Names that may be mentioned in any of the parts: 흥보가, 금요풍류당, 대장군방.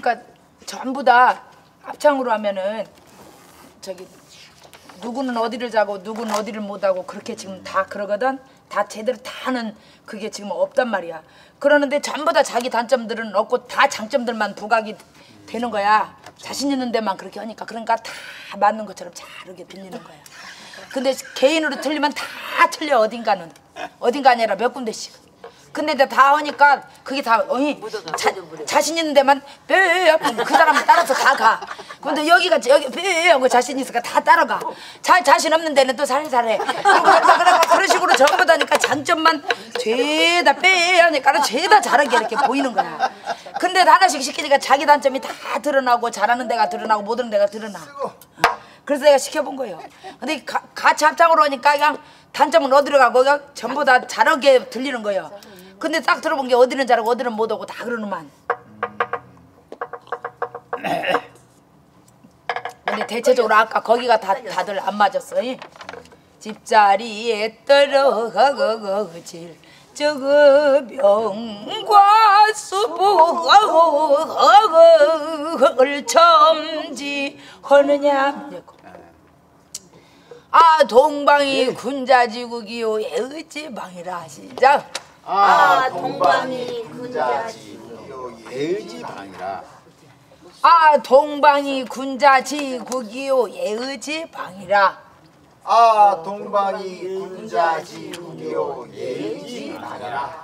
그러니까 전부 다 합창으로 하면은 저기 누구는 어디를 자고 누구는 어디를 못 하고 그렇게 지금 다 그러거든. 다 제대로 다 하는 그게 지금 없단 말이야. 그러는데 전부 다 자기 단점들은 없고 다 장점들만 부각이 되는 거야. 자신 있는 데만 그렇게 하니까. 그러니까 다 맞는 것처럼 잘 이렇게 빌리는 거야. 근데 개인으로 틀리면 다 틀려. 어딘가는 어딘가 아니라 몇 군데씩. 근데 다 하니까 그게 다 어이 자신 있는 데만 빼 하고 그 사람 따라서 다 가. 근데 여기가 여기 빼 하고 자신 있으니까 다 따라가. 자신 없는 데는 또 살살 해. 그런 식으로 전부 다니까 장점만 죄다 빼 하니까 죄다 잘하게 이렇게 보이는 거야. 근데 하나씩 시키니까 자기 단점이 다 드러나고 잘하는 데가 드러나고 못 하는 데가 드러나. 그래서 내가 시켜본 거예요. 근데 같이 합창으로 하니까 그냥 단점은 어디로 가고 그냥 전부 다 잘하게 들리는 거예요. 근데 딱 들어본 게 어디는 잘하고 어디는 못하고 다 그러는만. 근데 대체적으로 아까 거기가 다들 안 맞았어. 집자리에 떨어가고 저거 명과 수복을 첨지하느냐. 아 동방이 군자지국이요 애지방이라 시작. 아 동방이 군자지국이요 애지방이라. 아 동방이 군자지국이요 애지방이라. 아 동방이 군자지국이요 애지방이라.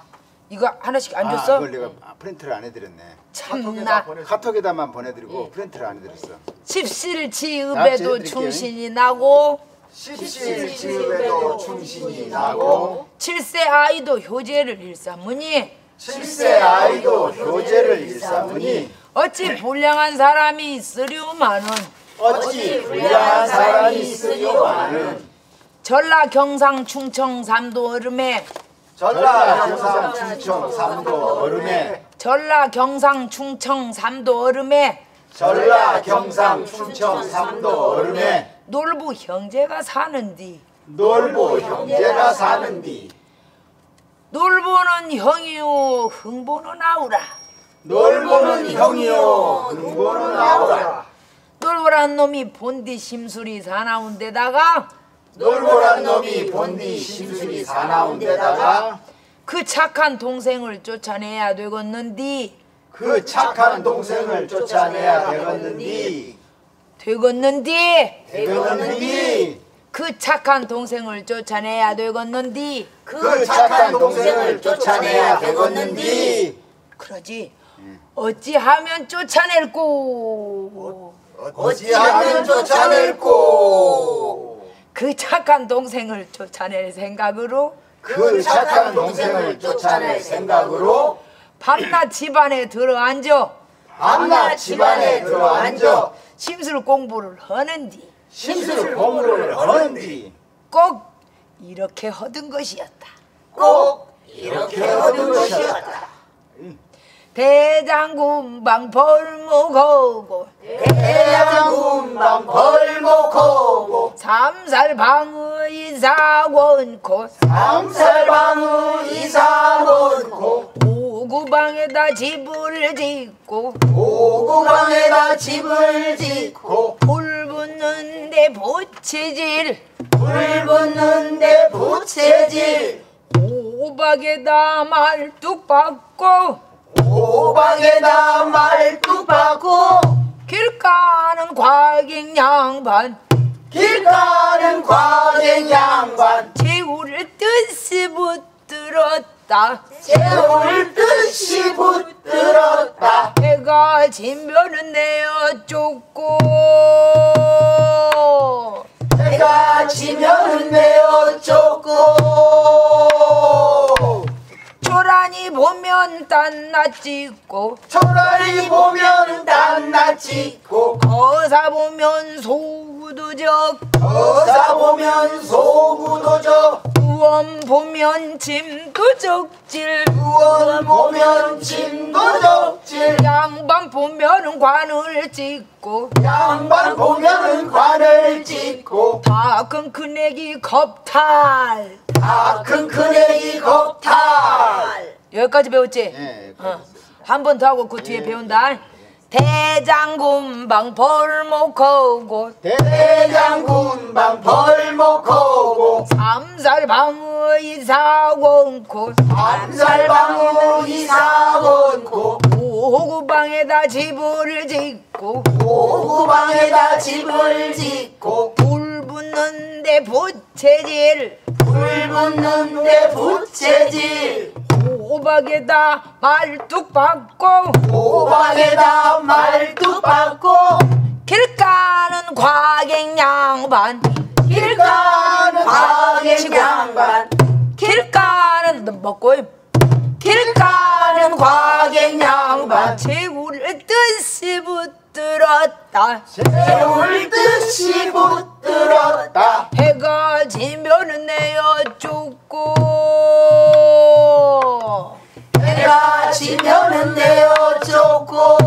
이거 하나씩 안 줬어? 이걸 내가 프린트를 안 해드렸네. 참나. 카톡에다만 보내드리고 프린트를 안 해드렸어. 십실지읍에도 충신이 나고. 십실지읍에도 충신이 나고. 칠세 아이도 효제를 일삼으니. 칠세 아이도 효제를 일삼으니. 어찌 불량한 사람이 있으려마는. 어찌 불량한 사람이 있으려마는. 전라 경상 충청 삼도 얼음에. 전라 경상 충청 삼도 얼음에. 전라 경상 충청 삼도 얼음에. 전라 경상 충청 삼도 얼음에. 놀부 형제가 사는디. 놀부 형제가 사는디. 놀부는 형이요 흥보는 아우라. 놀부는 형이요 흥보는 아우라. 놀부란 놈이 본디 심술이 사나운 데다가. 놀부란 놈이 본디 심술이 사나운 데다가. 그 착한 동생을 쫓아내야 되겠는디. 그 착한 동생을 쫓아내야 되겠는디. 되겠는디. 그 착한 동생을 쫓아내야 되겠는디. 그 착한 동생을 쫓아내야 되겠는디. 그러지. 어찌하면 쫓아낼꼬. 어찌하면 쫓아낼꼬. 그 착한 동생을 쫓아낼 생각으로. 그 착한 동생을 쫓아낼 생각으로. 밤낮 집안에 들어앉아. 밤낮 집안에 들어앉아. 심술 공부를 하는디. 심술 공부를 하는디. 꼭 이렇게 하던 것이었다. 꼭 이렇게 하던 것이었다. 대장군방 벌목하고. 대장군방 벌목하고. 삼살방의 이사원코. 삼살방의 이사원코. 오구방에다 집을 짓고. 오구방에다 집을 짓고. 불 붙는데 부채질. 불 붙는데 부채질. 오박에다 말뚝 박고. 오박에다 말뚝 박고. 길 가는 과객 양반. 길 가는 과객 양반. 재우를 뜻이 붙들었다. 재울 듯이 붙들었다. 해가 지면은 내어 쫓고. 해가 지면은 내어 쫓고. 초란이 보면 딴나 찍고. 초란이 보면 딴나 찍고. 거사 보면 소구도적. 거사 보면 소구도적. 우원 보면 짐도 적질. 우원 보면 짐도 적질. 양반 보면은 관을 찍고. 양반 보면은 관을 찍고. 다 큰 큰애기 겁탈. 다 큰 큰애기 겁탈. 여기까지 배웠지? 네. 한 번 더 하고 그 뒤에 배운다. 대장군방 벌목하고 대장군방 벌목하고 삼살방의 사원코 삼살방의 사원코 오구방에다 집을 짓고 오구방에다 집을 짓고 불붙는데 부채질 불붙는데 부채질 호박에다 말뚝 박고 호박에다 말뚝 박고 길가는 과객양반 길가는 과객양반 길가는 먹고 길가는 과객양반 재우를 뜻이 붙들었다 재우를 뜻이 붙들었다 해가 지면은 내어 죽고 해가 지면은 내어 쫓고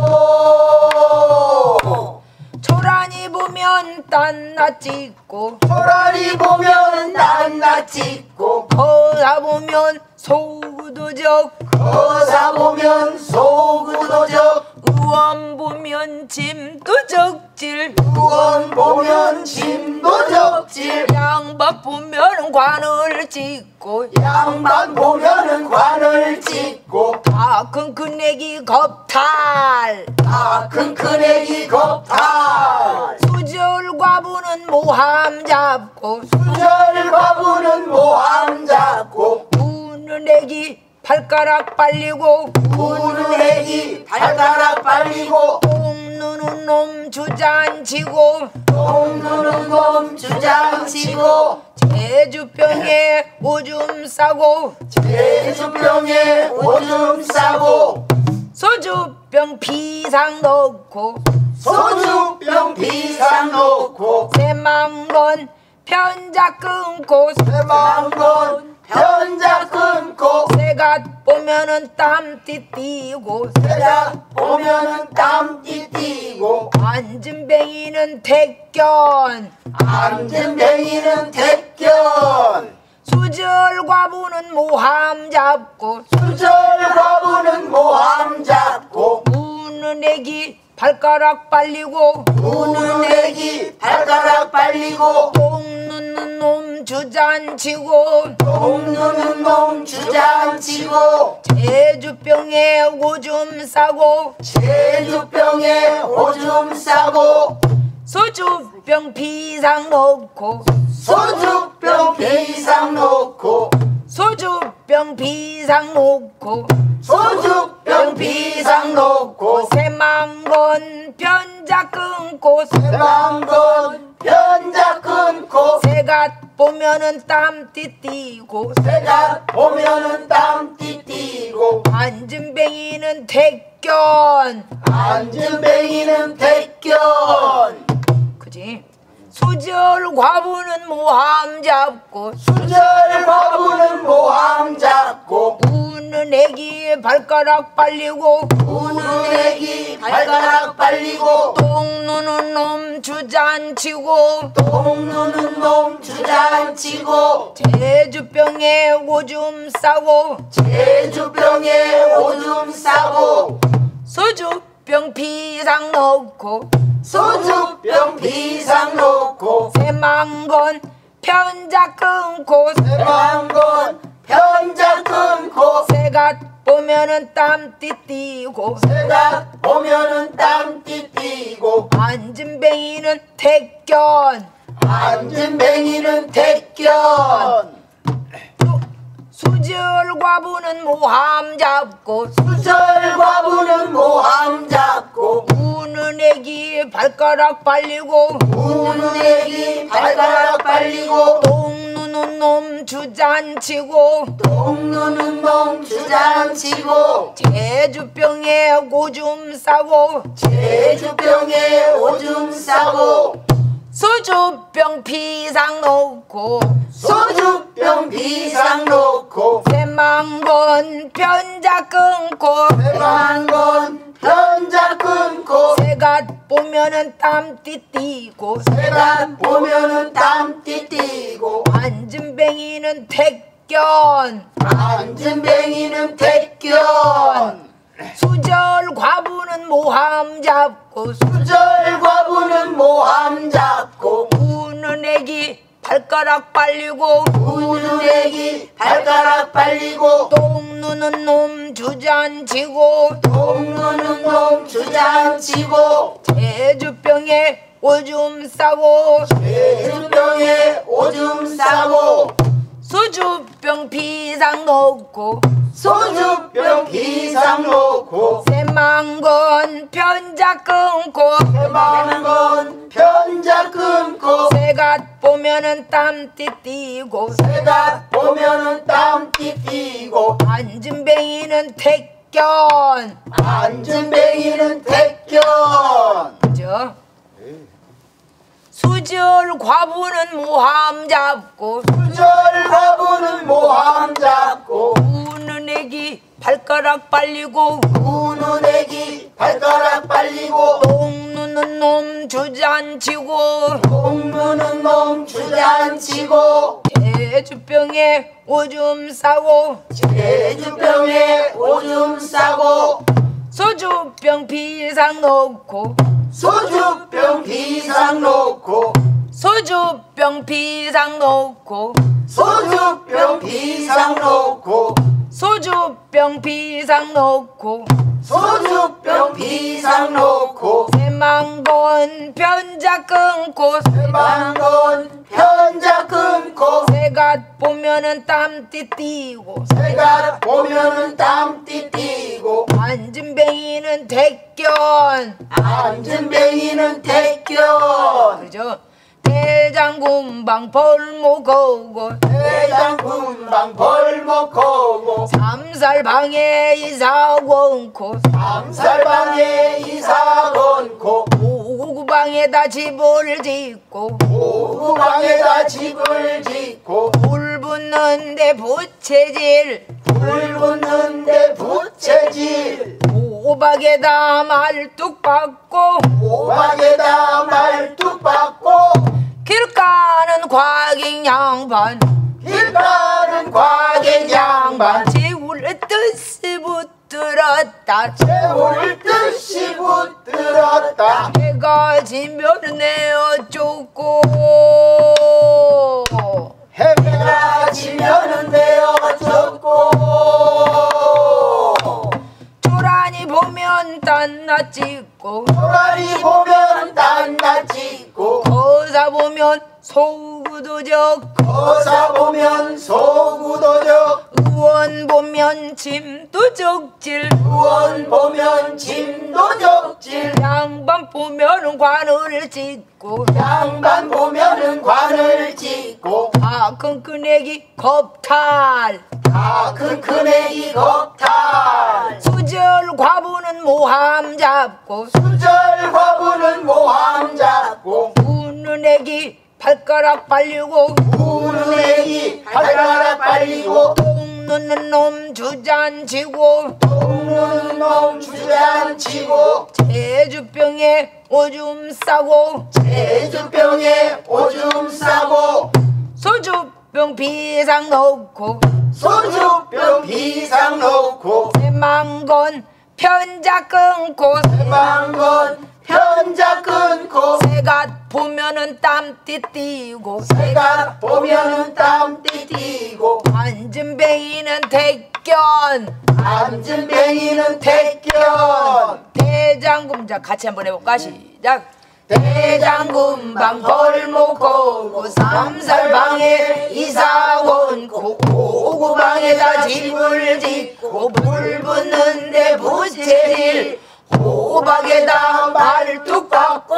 초란이 보면 딴나 찍고 초란이 보면 딴나 찍고 거사 보면 소구도적 거사 보면 소구도적 의원 보면 짐도적질 의원 보면 짐도적질 양반 보면 관을 찍고 양반 보면 관을 찍고 다 큰 큰애기 겁탈 다 큰 큰애기 겁탈 수절과부는 모함 잡고 수절과부는 모함 잡고 우는 애기 발가락 빨리고 우는 애기 발가락 빨리고 똥누는 놈 주잔치고 똥누는 놈 주잔치고 제주병에 오줌 싸고 제주병에 오줌 싸고 소주병 비상 넣고 소주병 비상 넣고 새만건 편자 끊고 새만건 편자 끊고 새가 보면은 땀띠 띠고 새가 보면은 땀띠 띠고 앉은뱅이는 택견 앉은뱅이는 택견 수절과부는 모함 잡고 수절과부는 모함 잡고 우는 애기 발가락 빨리고 우는 애기 발가락 빨리고 똥누는 놈 주잔치고 똥누는 놈 주잔치고 제주병에 오줌 싸고 제주병에 오줌 싸고 소주병 비상 놓고 소주병 비상 놓고 소주병 비상 놓고 소주병 비상 놓고 새만건 편자 끊고 새만건 편자 끊고 새가 보면은 땀띠 띠고 새가 보면은 땀띠 띠고 앉은뱅이는 택견 앉은뱅이는 택견 그지? 수절과부는 모함 잡고 수절과부는 모함 잡고 우는 애기 발가락 빨리고 우는 애기 발가락 빨리고 똥누는 놈 주잔치고 똥누는 놈 주잔치고 제주병에 오줌 싸고 제주병에 오줌 싸고 소주병 비상 넣고 소주병 비상 놓고 새만건 편자 끊고 새만건 편자 끊고 새가 보면은 땀띠 띠고 새가 보면은 땀띠 띠고 앉은뱅이는 택견 앉은뱅이는 택견 수절과부는 모함 잡고 수절과부는 모함 잡고 우는 애기 발가락 빨리고 우는 애기 발가락 빨리고 똥누는 놈 주잔치고 똥누는 놈 주잔치고 제주병에 오줌 싸고 제주병에 오줌 싸고 소주병 비상 놓고 소주병 비상 놓고 새만건 편자 끊고 새만건 편자 끊고 새가 보면은 땀띠 띠고 새가 보면은 땀띠 띠고 앉은뱅이는 택견 앉은뱅이는 택견 수절과부는 모함 잡고 수절과부는 모함 잡고 우는 애기 발가락 빨리고 우는 애기 발가락 빨리고 똥누는 놈 주잔치고 똥누는 놈 주잔치고 제주병에 오줌 싸고 제주병에 오줌 싸고 소주병 비상 놓고 소주병 비상 놓고 새만건 편자 끊고 새만건 편자 끊고 새갓 보면은 땀띠 띠고 새갓 보면은 땀띠 띠고 안진뱅이는 택견 안진뱅이는 택견 그죠? 수절과부는 모함 잡고 수절과부는 모함 잡고 우는 애기 발가락 빨리고 우는 애기 발가락 빨리고 똥 누는 놈 주잔치고 똥 누는 놈 주잔치고 제주병에 오줌 싸고 제주병에 오줌 싸고 소주병 비상 놓고 소주병 비상 놓고 소주병 비상 놓고 소주병 비상 놓고 소주병 비상 놓고 소주병 비상 놓고 새만건 편자 끊고 새만건 편자 끊고 새갓 보면은 땀띠 띠고 새갓 보면은 땀띠 띠고 안진뱅이는 택견 안진뱅이는 택견 그죠? 대장군방 벌목하고 대장군방 벌목하고 삼살방에 이사건코 삼살방에 이사건코 오구방에다 집을 짓고 오구방에다 집을 짓고 불 붙는데 부채질 불 붙는데 부채질 오박에다 말뚝 박고 오박에다 말뚝 박고 길가는 과객 양반 길가는 과객 양반 재울 듯이 붙들었다 재울 듯이 붙들었다 해가 지면 내 어쩌고 해가 지면 내 어쩌고 조란이 보면 딴나 찍고 조란이 보면 딴나 찍고 거사 보면 소구도적 거사 보면 소구도적 의원 보면 짐도 적질 의원 보면 짐도 적질 양반 보면 관을 짓고 양반 보면 관을 짓고 다 큰 큰애기 겁탈 다 큰 큰애기 겁탈 수절과부는 모함 잡고 수절과부는 모함 잡고 우는 애기 발가락 빨리고 우는 애기 발가락 빨리고 똥누는 놈 주잔치고 똥누는 놈 주잔치고 제주병에 오줌 싸고 제주병에 오줌 싸고 소주병 비상 놓고 소주병 비상 놓고 새만건 편자 끊고 새만건 편자 끊고 새갓 보면은 땀띠 띠고 새갓 보면은 땀띠 띠고 안진뱅이는 택견 안진뱅이는 택견 대장군자 같이 한번 해볼까 시작 대장군방 벌목고고 삼살방에 이사원고 오구방에다 집을 짓고 불 붙는데 부채질 호박에다 말뚝 박고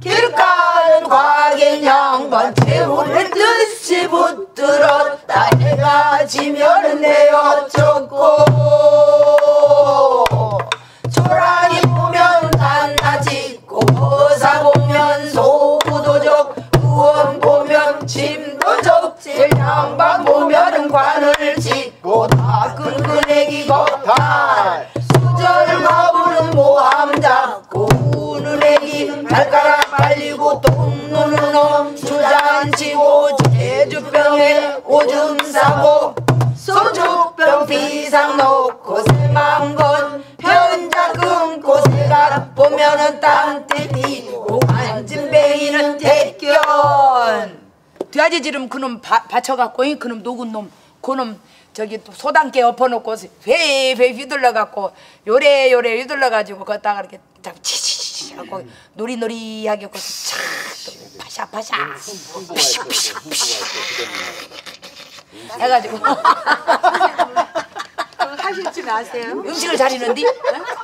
길가는 과객 양반 재우는 듯이 붙들었다 해가 지면 내 어쩌고 초라히 보면 단나 짓고 거사 보면 소구도적 의원 보면 짐도 적질 양반 보면 관을 짓고 다 끈끈애기 거탈 수절과부는 모함 잡고 우는 애기 발가락 빨리고 똥누는 놈 주잔치고 제주병에 오줌 싸고 소주병 비상 놓고 새만건 는 땅떼기 앉은뱅이는 대견. 돼지 지름 그놈 받쳐갖고 그놈 녹은 놈 그놈 저기 소단께 엎어놓고 회회 휘둘러갖고 요래요래 휘둘러가지고 걷다가 이렇게 치치치 하고 노리노리하게 걷고 촤악 파샤파샤 피샤피샤피샤 해가지고 하실 줄 아세요? 음식을 잘하는데?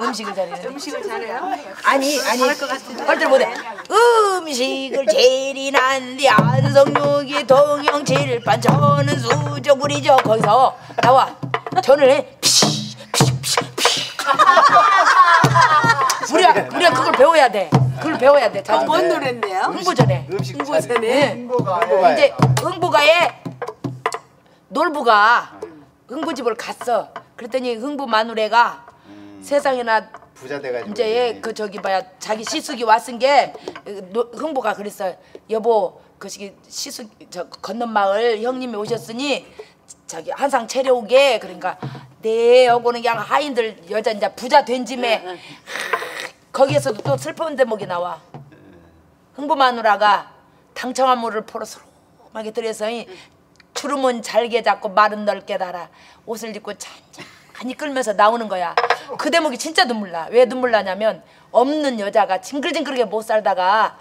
음식을 잘하는데? 음식을 잘해요? 아니 절대 못해. 음식을 제일이난데 안성육이 동영 칠판 저는 수저 부리죠. 거기서 나와 전을 해. 피시 우리가 그걸 배워야 돼. 그걸 배워야 돼. 아, 뭔 노래인데요? 흥보전에. 흥보전에. 흥보가. 이제 흥보가에 놀부가 흥보집을 갔어. 그랬더니 흥부 마누레가 세상에나 부자돼가지고 이제 그 저기 뭐야 자기 시숙이 왔은 게 흥부가 그랬어요. 여보 그 시기 시숙 저 건넌 마을 형님이 오셨으니 저기 한상 차려오게. 그러니까 네 하고는 그냥 하인들 여자 이제 부자 된 짐에 거기에서도 또 슬픈 대목이 나와. 흥부 마누라가 당청한 물을 포로 소름하게 들여서니 주름은 잘게 잡고 말은 넓게 달아. 옷을 입고 잔잔히 끌면서 나오는 거야. 그 대목이 진짜 눈물 나. 왜 눈물 나냐면 없는 여자가 징글징글하게 못 살다가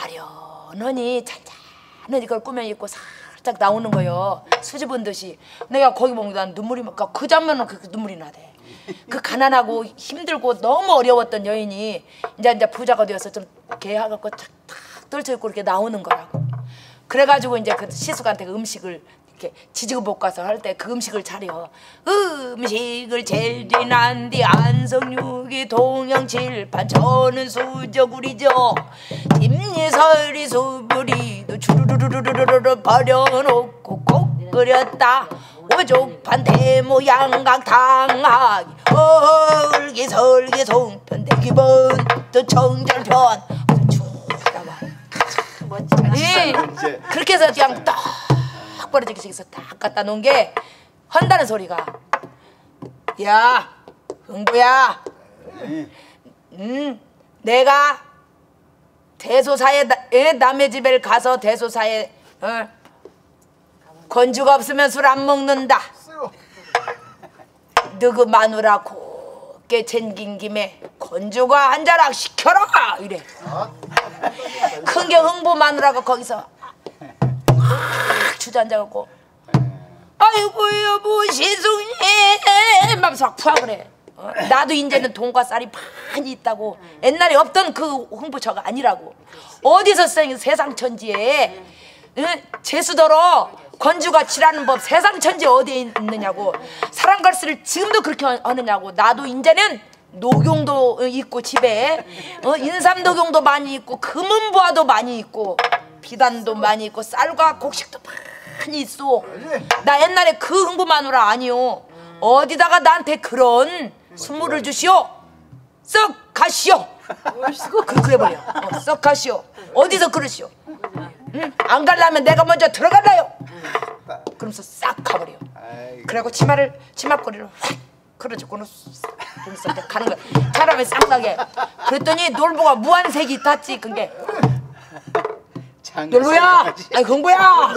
아련하니 잔잔히 이걸 꾸며 입고 살짝 나오는 거예요. 수줍은 듯이. 내가 거기 보면 난 눈물이 막 그 장면은 그 눈물이 나대. 그 가난하고 힘들고 너무 어려웠던 여인이 이제 부자가 되어서 좀 개하고 탁탁 떨쳐 입고 이렇게 나오는 거라고. 그래가지고 이제 그 시숙한테 그 음식을 이렇게 지지고 볶아서 할 때 그 음식을 차려. 음식을 재리난디 안성육이 동양칠판 저는 수저구리죠. 찜리설이 수부리도 주르르르르르 버려놓고 꼭 끓였다. 오죽판 대모양 강탕하기 얼기설기 송편 대기본 또 청절편. 네. 그렇게 해서 그냥 딱 벌어지게 생겨서 딱 갖다 놓은 게 헌다는 소리가. 야 흥부야, 내가 대소사에 남의 집에 가서 대소사에 권주가 없으면 술 안 먹는다. 너 그 마누라 곱게 챙긴 김에 권주가 한 자락 시켜라 이래. 큰 게 흥보 마누라가 거기서 막 주저앉아갖고 아이고 여보 시숙님 하면서 막 부합을 해. 나도 이제는 돈과 쌀이 많이 있다고. 옛날에 없던 그 흥부처가 아니라고. 어디서 세상천지에 재수더러 권주가 치라는 법 세상천지에 어디에 있느냐고. 사람 갈수를 지금도 그렇게 하느냐고. 나도 이제는 녹용도 있고 집에 인삼 녹용도 많이 있고 금은보화도 많이 있고 비단도 많이 있고 쌀과 곡식도 많이 있어. 나 옛날에 그 흥부 마누라 아니오. 어디다가 나한테 그런 순물을 주시오. 썩 가시오. 그렇게 해버려. 썩 가시오. 어디서 그러시오. 안 갈라면 내가 먼저 들어갈라요. 그러면서 싹 가버려. 그리고 치마꼬리를 확 그러지고는 싹 가는 거야. 사람이 싹나게. 그랬더니 놀부가 무한색이 탔지. 그게 놀부야, 아이 흥부야.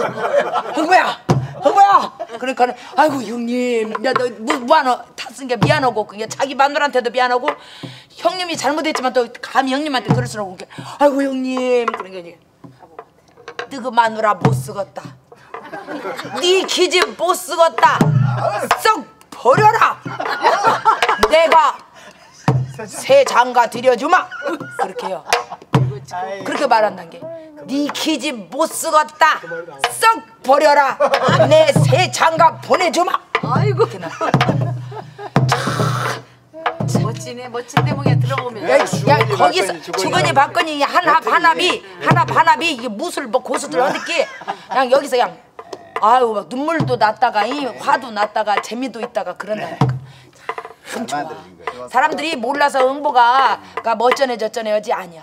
그러니까는 아이고 형님, 야 너 무한 탔은 게 미안하고 그게 자기 마누라한테도 미안하고 형님이 잘못했지만 또 감히 형님한테 그럴 수는 없고. 아이고 형님, 그러니까 너 그 마누라 못 쓰겄다. 네 기집 못 쓰겄다. 썩 버려라. 내가 새 장가 들여주마. 그렇게 해요. 그렇게 말한단 게 네 기집 못 쓰겄다. 썩 버려라. 내 새 장가 보내주마. 아이고. 멋진 대목에 들어보면. 야 거기서 주거니 받거니 한합 한합이 이게 무술 뭐 고수들 어떻게 그냥 여기서 그냥. 아유 막 눈물도 났다가 화도 났다가 재미도 있다가 그런다니까. 참 좋아. 사람들이 몰라서 흥보가 멋져네 저쩌네 하지 아니야.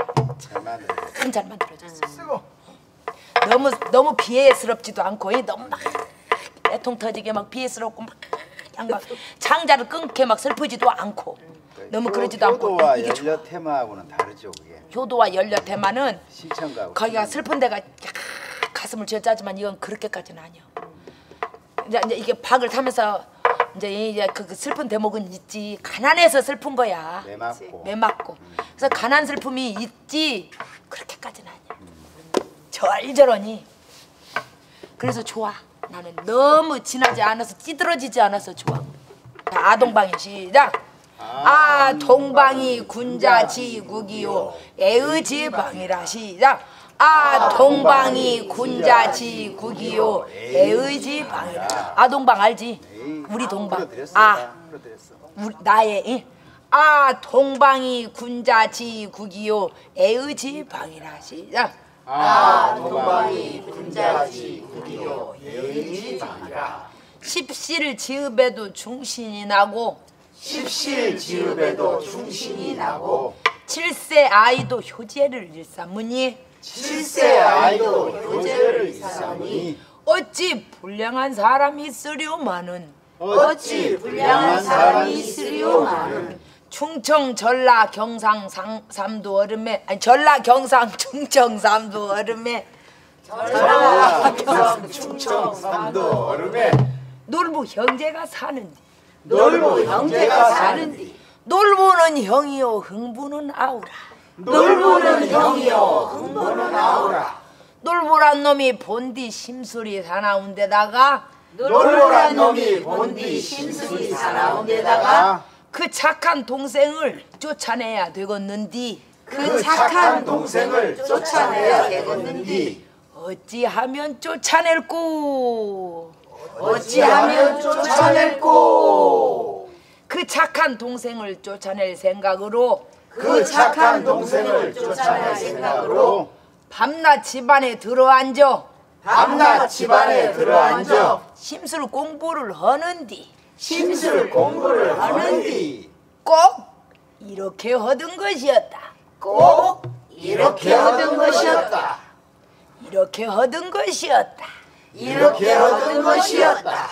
참 잘 만들어졌어. 너무 비애스럽지도 않고 너무 막 애통 터지게 막 비애스럽고 막 장자를 끊게 막 슬프지도 않고. 너무 그러지도 않고 이게 좋아. 연려 테마하고는 다르죠, 그게. 효도와 연려 테마는 거기가 슬픈 데가 가슴을 쥐어짜지만 이건 그렇게까지는 아니요. 이제 이게 박을 타면서 이제 그 슬픈 대목은 있지. 가난해서 슬픈 거야. 매맞고. 그래서 가난 슬픔이 있지. 그렇게까지는 아니야. 절절하니. 그래서 좋아. 나는 너무 진하지 않아서 찌들어지지 않아서 좋아. 아동방이 시작. 아 동방이 군자지국이요 애의지방이라 시작. 아 동방이 군자지국이요 애의지방이라. 아동방 알지? 우리 동방. 아 우리 나의. 아 동방이 군자지국이요 애의지방이라 시작. 아 동방이 군자지 국이요 예의지방이라. 십시를 지읍에도 중신이 나고 십시를 지읍에도 중신이 나고 칠세 아이도 효제를 일삼으니 칠세 아이도 효제를 일삼으니 어찌 불량한 사람이 있으리오마는 어찌 불량한 사람이 있으리오마는 충청 전라 경상 삼도 얼음에 아니 전라 경상 충청 삼도 얼음에 전라 경상 충청 삼도 얼음에 놀부 형제가 사는디 놀부 형제가 사는디 놀부는 형이요 흥부는 아우라 놀부는 형이요 흥부는 아우라 놀부란 놈이 본디 심술이 사나운데다가 놀부란 놈이 본디 심술이 사나운데다가 그 착한 동생을 쫓아내야 되겠는디 그 착한 동생을 쫓아내야 되겠는디 어찌하면 쫓아낼꼬 어찌하면 쫓아낼꼬 그 착한 동생을 쫓아낼 생각으로 그 착한 동생을 쫓아낼 생각으로 밤낮 집안에 들어앉아 밤낮 집안에 들어앉아 심술 공부를 하는디 심술 공부를 하는디 꼭 이렇게 얻은 것이었다. 꼭 이렇게 얻은 것이었다. 이렇게 얻은 것이었다. 이렇게 얻은 것이었다.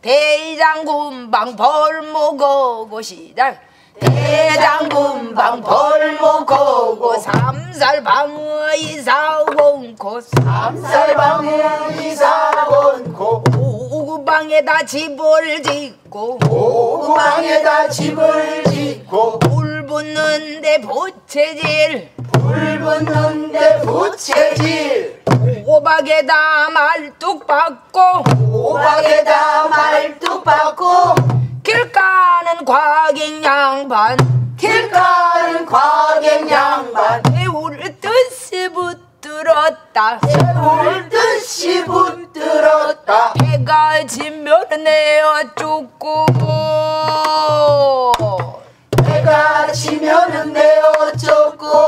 대장군방 벌목오고 시작. 대장군방 벌목오고 삼살방의 사원코 삼살방의 이사원코 오구방에다 집을 짓고 오구방에다 집을 짓고 불붙는데 부채질 불붙는데 부채질 오박에다 말뚝 박고 오박에다 말뚝 박고 길가는 과객 양반 길가는 과객 양반 배울 듯이 붙들었다 배울 듯이 붙들었다 배가 지면 내어 죽고 배가 지면 내어 죽고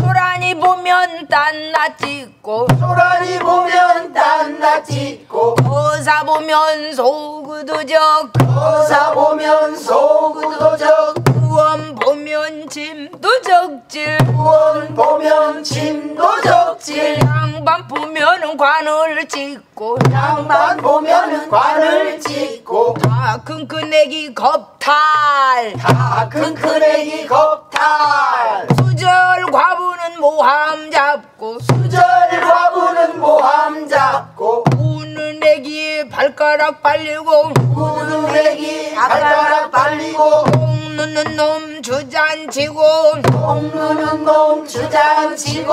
소란이 보면 딴나 찍고 소란이 보면 딴나 찍고 거사 보면 소구도적 거사 보면 소구도적 구원 보면 짐도 적질 구원 보면 짐도 적질 양반 보면은 관을 찍고 양반 보면은 관을 찍고 다 큰큰애기 겁탈 다 큰큰애기 겁탈 수절 과부는 모함 잡고 수절 과부는 모함 잡고 우는 애기 발가락 빨리고 우는 애기 발가락 빨리고 똥누는 놈 주잔치고 똥누는 놈 주잔치고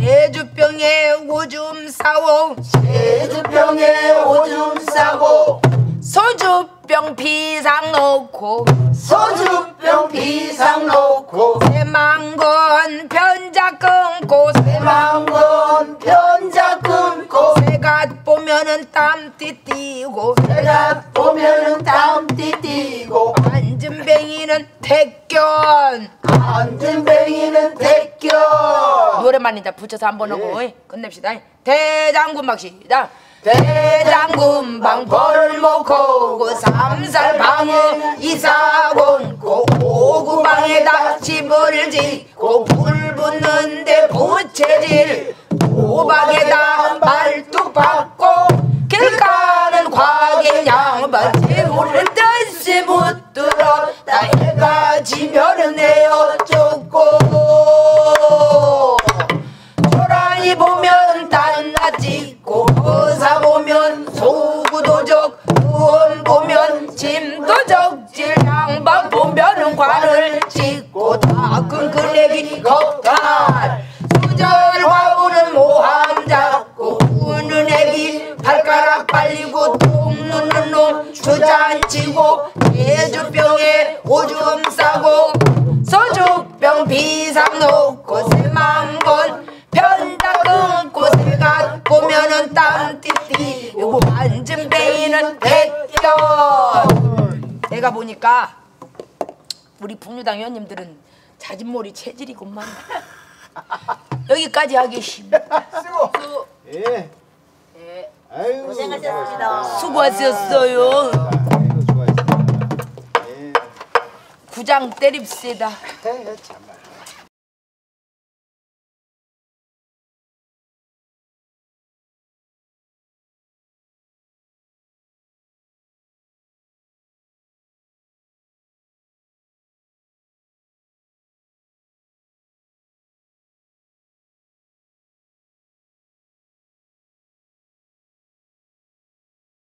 제주병에 오줌 싸고 제주병에 오줌 싸고 소주병 비상 놓고 소주병 비상 놓고 새망건 편자 끊고 새망건 편자 끊고 새갓 보면은 땀띠 띠고 새갓 보면은 땀띠 띠고 앉은뱅이는 택견 앉은뱅이는 택견 노래만 이제 붙여서 한번 하고 예. 끝냅시다. 대장군 막 시작. 대장군방 벌목고고 삼살방어 이사곤고 오구방에다 집을 짓고 불붙는데 부채질 오방에다 말뚝 박고 길가는 과객 양반 재물을 듯이 묻 머리 보면 달라 짓고 의사 보면 소구도적 의원 보면 짐도적질 양반 보면 관을 짓고 다 끈끈해기 겁탈 수절 화분은 모함 잡고 우는 애기 발가락 빨리고 똥누는 놈 주잔치고 제주병에 오줌 싸고 소주병 비상 놓고 새만건 편다 끊고 새가 보면은 땀띠띠 요거 만증뱅이는 백견. 내가 보니까 우리 풍류당 회원님들은 자진몰이 체질이구만. 여기까지 하겠습니다. 수고. 예. 예. 아유, 고생하셨습니다. 수고하셨어요. 아유, 구장 때립시다. 참.